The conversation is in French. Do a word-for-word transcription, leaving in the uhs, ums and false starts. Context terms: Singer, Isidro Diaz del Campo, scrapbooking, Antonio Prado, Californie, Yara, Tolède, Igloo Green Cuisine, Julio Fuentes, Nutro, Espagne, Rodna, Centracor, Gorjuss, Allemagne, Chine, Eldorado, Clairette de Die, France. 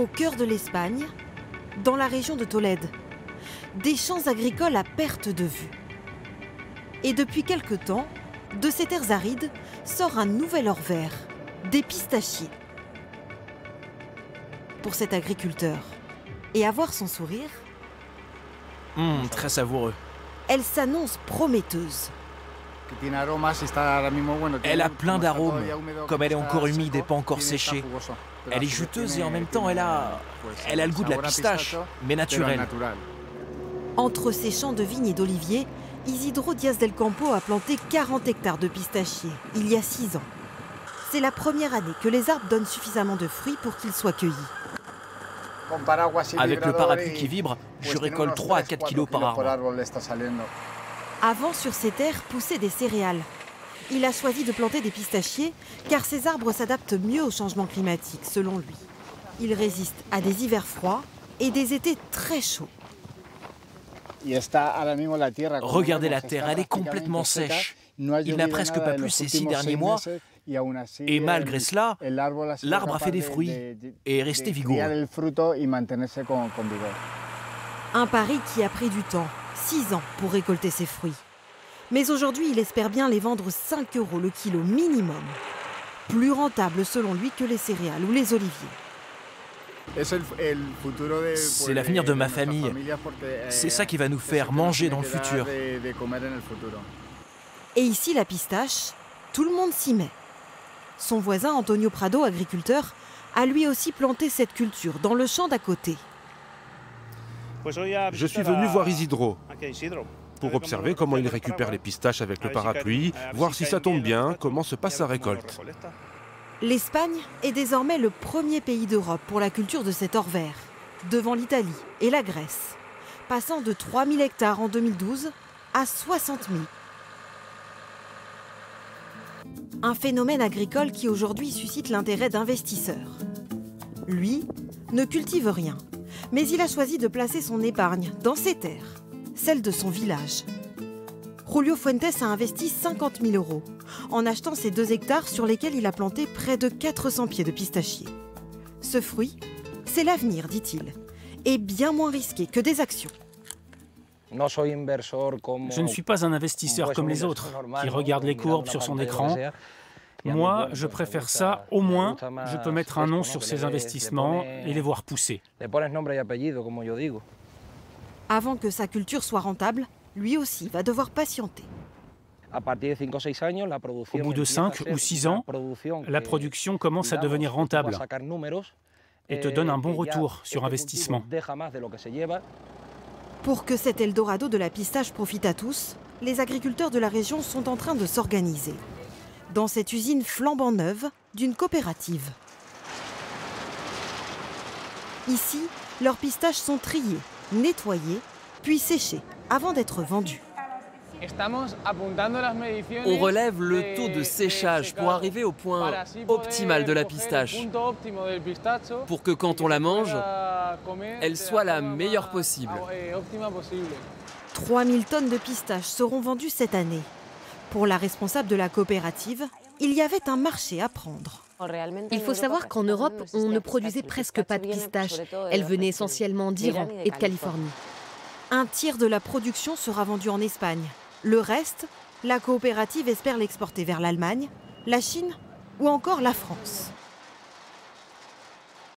au cœur de l'Espagne, dans la région de Tolède. Des champs agricoles à perte de vue. Et depuis quelque temps, de ces terres arides sort un nouvel or vert, des pistachiers. Pour cet agriculteur, et à voir son sourire... Mmh, très savoureux. Elle s'annonce prometteuse. Elle a plein d'arômes, comme elle est encore humide et pas encore séchée. Elle est juteuse et en même temps elle a... elle a le goût de la pistache, mais naturelle. Entre ses champs de vignes et d'oliviers, Isidro Diaz del Campo a planté quarante hectares de pistachiers, il y a six ans. C'est la première année que les arbres donnent suffisamment de fruits pour qu'ils soient cueillis. Avec le parapluie qui vibre, je récolte trois à quatre kilos par arbre. Avant, sur ces terres, poussaient des céréales. Il a choisi de planter des pistachiers car ces arbres s'adaptent mieux au changement climatique, selon lui. Ils résistent à des hivers froids et des étés très chauds. Regardez la terre, elle est complètement sèche. Il n'a presque pas plu ces six derniers mois. Et malgré cela, l'arbre a fait des fruits et est resté vigoureux. Un pari qui a pris du temps, six ans pour récolter ses fruits. Mais aujourd'hui, il espère bien les vendre cinq euros le kilo minimum. Plus rentable selon lui que les céréales ou les oliviers. C'est l'avenir de ma famille. C'est ça qui va nous faire manger dans le futur. Et ici, la pistache, tout le monde s'y met. Son voisin, Antonio Prado, agriculteur, a lui aussi planté cette culture dans le champ d'à côté. Je suis venu voir Isidro pour observer comment il récupère les pistaches avec le parapluie, voir si ça tombe bien, comment se passe sa récolte. L'Espagne est désormais le premier pays d'Europe pour la culture de cet or vert, devant l'Italie et la Grèce, passant de trois mille hectares en deux mille douze à soixante mille. Un phénomène agricole qui aujourd'hui suscite l'intérêt d'investisseurs. Lui ne cultive rien, mais il a choisi de placer son épargne dans ses terres, celle de son village. Julio Fuentes a investi cinquante mille euros en achetant ces deux hectares sur lesquels il a planté près de quatre cents pieds de pistachiers. Ce fruit, c'est l'avenir, dit-il, et bien moins risqué que des actions. Je ne suis pas un investisseur comme les autres, qui regarde les courbes sur son écran. Moi, je préfère ça, au moins, je peux mettre un nom sur ces investissements et les voir pousser. Avant que sa culture soit rentable, lui aussi va devoir patienter. Au bout de cinq ou six ans, la production commence à devenir rentable et te donne un bon retour sur investissement. Pour que cet Eldorado de la pistache profite à tous, les agriculteurs de la région sont en train de s'organiser dans cette usine flambant neuve d'une coopérative. Ici, leurs pistaches sont triées, nettoyées, puis séchées avant d'être vendues. On relève le taux de séchage pour arriver au point optimal de la pistache, pour que quand on la mange, elle soit la meilleure possible. trois mille tonnes de pistaches seront vendues cette année. Pour la responsable de la coopérative, il y avait un marché à prendre. Il faut savoir qu'en Europe, on ne produisait presque pas de pistaches. Elles venaient essentiellement d'Iran et de Californie. Un tiers de la production sera vendue en Espagne. Le reste, la coopérative espère l'exporter vers l'Allemagne, la Chine ou encore la France.